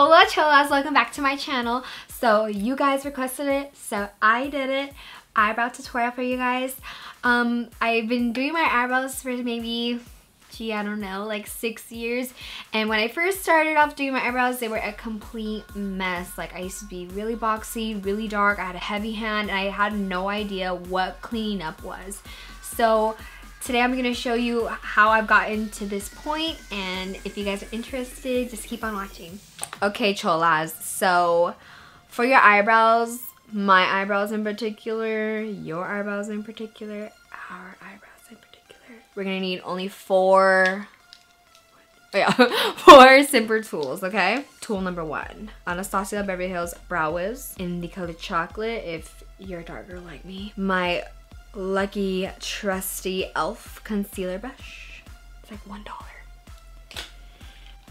Hola Cholas, welcome back to my channel. So you guys requested it, so I did it. Eyebrow tutorial for you guys. I've been doing my eyebrows for maybe, gee, I don't know, like 6 years. And when I first started off doing my eyebrows, they were a complete mess. Like I used to be really boxy, really dark. I had a heavy hand and I had no idea what cleaning up was. So today I'm gonna show you how I've gotten to this point, and if you guys are interested, just keep on watching. Okay, Cholas, so for your eyebrows, my eyebrows in particular, your eyebrows in particular, our eyebrows in particular, we're gonna need only four simple tools, okay? Tool number one, Anastasia Beverly Hills Brow Wiz in the color chocolate if you're darker like me. My lucky trusty E.L.F. concealer brush, it's like $1.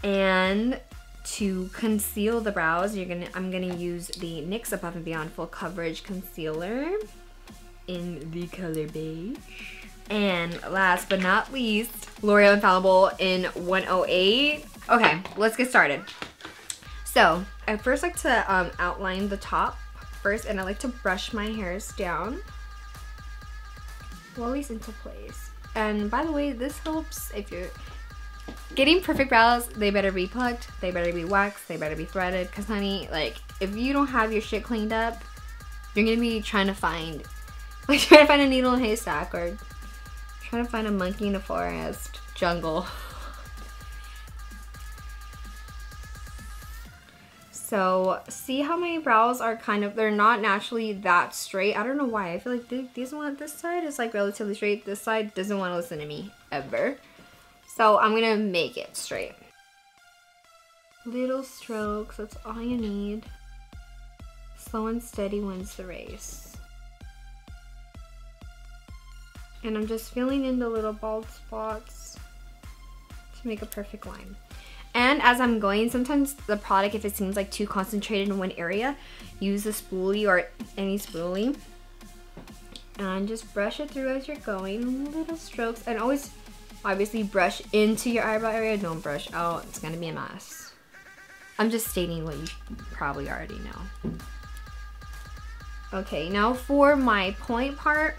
And to conceal the brows, I'm gonna use the NYX Above and Beyond Full Coverage Concealer in the color beige. And last but not least, L'Oreal Infallible in 108. Okay, let's get started. So I first like to outline the top first, and I like to brush my hairs down. Lollies into place. And by the way, this helps if you're getting perfect brows. They better be plucked, they better be waxed, they better be threaded, because honey, like, if you don't have your shit cleaned up, you're gonna be trying to find a needle in a haystack, or trying to find a monkey in a forest jungle. So see how my brows are kind of, they're not naturally that straight. I don't know why. I feel like these one, this side is like relatively straight. This side doesn't want to listen to me ever. So I'm gonna make it straight. Little strokes, that's all you need. Slow and steady wins the race. And I'm just filling in the little bald spots to make a perfect line. And as I'm going, sometimes the product, if it seems like too concentrated in one area, use a spoolie or any spoolie and just brush it through as you're going, little strokes. And always obviously brush into your eyebrow area, don't brush out, it's gonna be a mess. I'm just stating what you probably already know. Okay, now for my point part,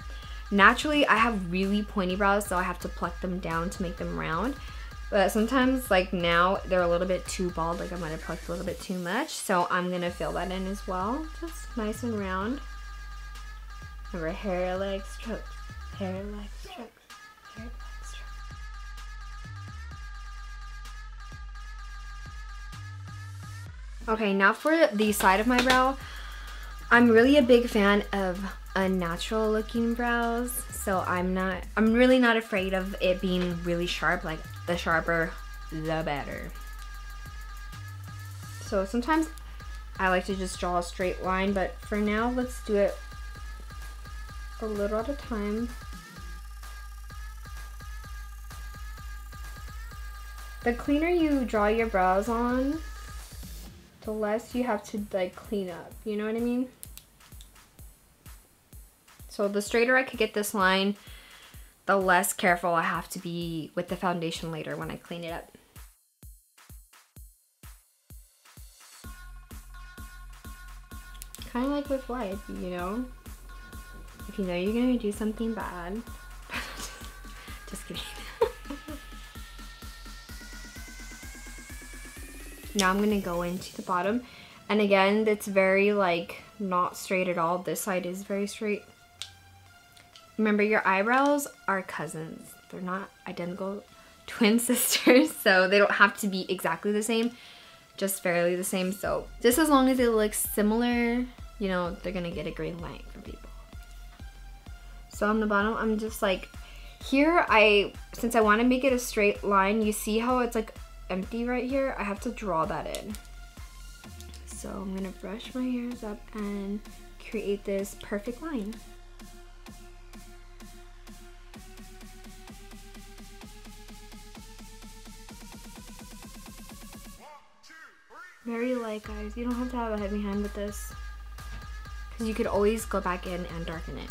naturally I have really pointy brows, so I have to pluck them down to make them round. But sometimes, like now, they're a little bit too bald, like I might have plucked a little bit too much. So I'm gonna fill that in as well, just nice and round. Remember, hair, legs, strokes, hair, legs, strokes, hair, legs, strokes. Okay, now for the side of my brow. I'm really a big fan of unnatural looking brows, so I'm really not afraid of it being really sharp. Like, the sharper, the better. So sometimes I like to just draw a straight line, but for now, let's do it a little at a time. The cleaner you draw your brows on, the less you have to like clean up, you know what I mean? So the straighter I could get this line, the less careful I have to be with the foundation later when I clean it up. Kind of like with life, you know? If you know you're gonna do something bad. Just kidding. Now I'm gonna go into the bottom. And again, it's very like not straight at all. This side is very straight. Remember, your eyebrows are cousins. They're not identical twin sisters, so they don't have to be exactly the same, just fairly the same. So just as long as they look similar, you know, they're gonna get a green light from people. So on the bottom, I'm just like, here since I wanna make it a straight line, you see how it's like empty right here? I have to draw that in. So I'm gonna brush my hairs up and create this perfect line. Very light, guys. You don't have to have a heavy hand with this, because you could always go back in and darken it.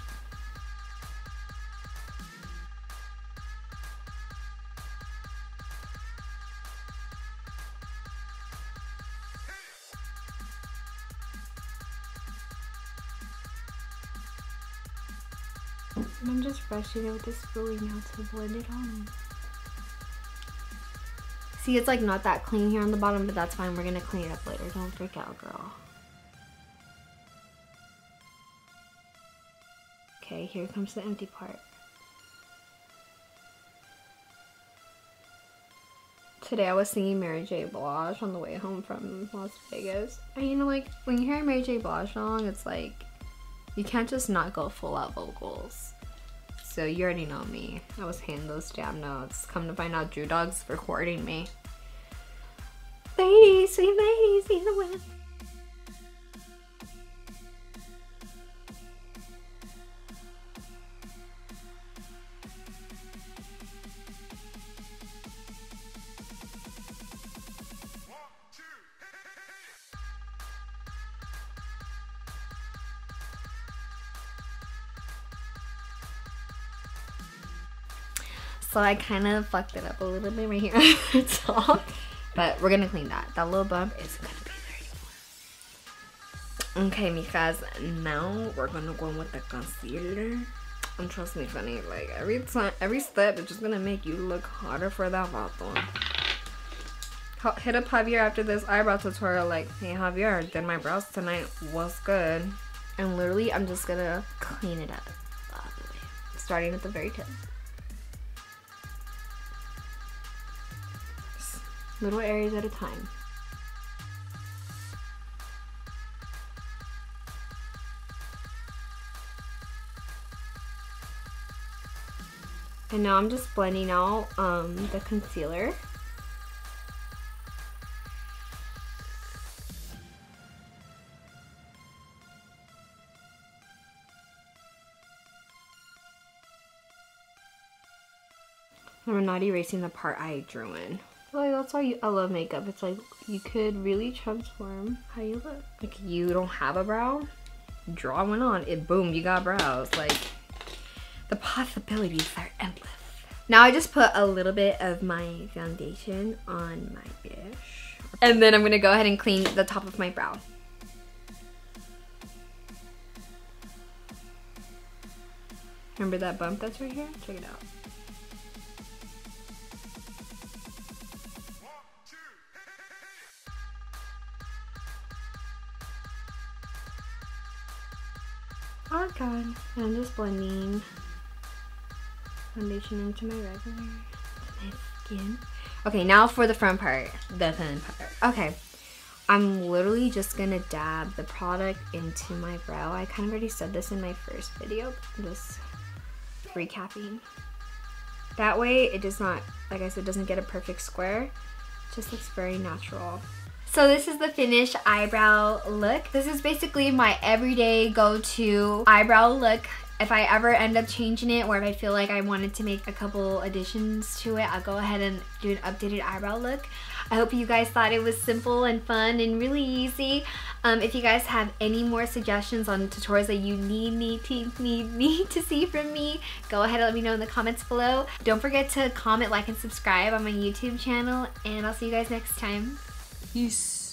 And I'm just brushing it with a spoolie now to blend it on. See, it's like not that clean here on the bottom, but that's fine. We're gonna clean it up later. Don't freak out, girl. Okay, here comes the empty part. Today I was singing Mary J. Blige on the way home from Las Vegas. And you know, like, when you hear a Mary J. Blige song, it's like, you can't just not go full out vocals. So you already know me. I was handing those damn notes. Come to find out, Drew Dogg's recording me. Ladies, sweet ladies, see the wind. So I kind of fucked it up a little bit right here on the top, but we're gonna clean that. That little bump isn't gonna be there anymore. Okay, mijas, now we're gonna go in with the concealer. And trust me, funny, like every step, it's just gonna make you look hotter for that vato. Hit up Javier after this eyebrow tutorial, like, hey Javier, did my brows tonight? What's good? And literally, I'm just gonna clean it up, by the way, starting at the very tip. Little areas at a time. And now I'm just blending out the concealer. And we're not erasing the part I drew in. Like, that's why I love makeup. It's like you could really transform how you look. Like, you don't have a brow, draw one on, it boom, you got brows. Like, the possibilities are endless. Now I just put a little bit of my foundation on my dish, and then I'm gonna go ahead and clean the top of my brow. Remember that bump that's right here? Check it out. Oh god, and I'm just blending foundation into my regular, my skin. Okay, now for the front part, the thin part. Okay, I'm literally just gonna dab the product into my brow. I kind of already said this in my first video, but I'm just recapping. That way it does not, like I said, doesn't get a perfect square. It just looks very natural. So this is the finished eyebrow look. This is basically my everyday go-to eyebrow look. If I ever end up changing it, or if I feel like I wanted to make a couple additions to it, I'll go ahead and do an updated eyebrow look. I hope you guys thought it was simple and fun and really easy. If you guys have any more suggestions on tutorials that you need to see from me, go ahead and let me know in the comments below. Don't forget to comment, like, and subscribe on my YouTube channel, and I'll see you guys next time. Peace.